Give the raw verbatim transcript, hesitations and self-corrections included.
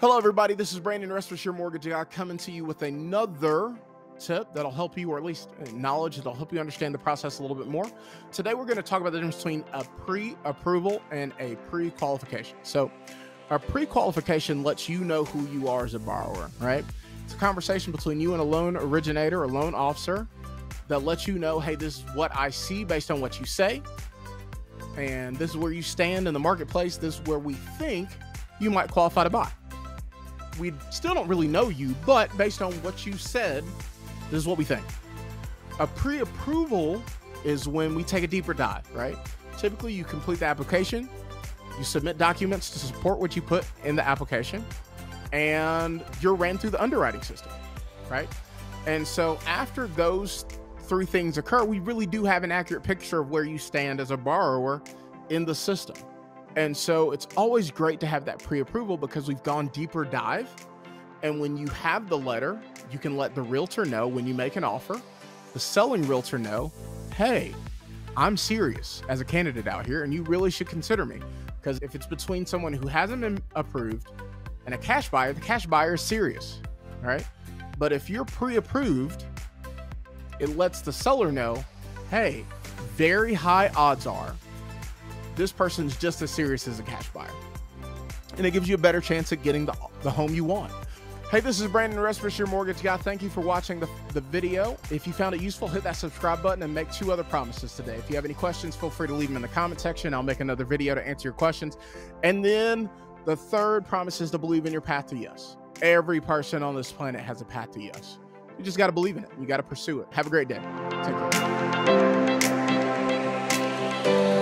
Hello everybody, this is Brandon Respress, Your Mortgage Guy, coming to you with another tip that'll help you, or at least knowledge that'll help you understand the process a little bit more. Today we're going to talk about the difference between a pre-approval and a pre-qualification. So a pre-qualification lets you know who you are as a borrower, right? It's a conversation between you and a loan originator or loan officer that lets you know, hey, this is what I see based on what you say, and this is where you stand in the marketplace. This is where we think you might qualify to buy. We still don't really know you, but based on what you said, this is what we think. A pre-approval is when we take a deeper dive, right? Typically, you complete the application, you submit documents to support what you put in the application, and you're ran through the underwriting system, right? And so after those three things occur, we really do have an accurate picture of where you stand as a borrower in the system. And so it's always great to have that pre-approval because we've gone deeper dive. And when you have the letter, you can let the realtor know when you make an offer, the selling realtor know, hey, I'm serious as a candidate out here and you really should consider me. Because if it's between someone who hasn't been approved and a cash buyer, the cash buyer is serious, all right? But if you're pre-approved, it lets the seller know, hey, very high odds are this person's just as serious as a cash buyer. And it gives you a better chance at getting the, the home you want. Hey, this is Brandon Respress, Your Mortgage Guy. Thank you for watching the, the video. If you found it useful, hit that subscribe button and make two other promises today. If you have any questions, feel free to leave them in the comment section. I'll make another video to answer your questions. And then the third promise is to believe in your path to yes. Every person on this planet has a path to yes. You just got to believe in it. You got to pursue it. Have a great day. Take care.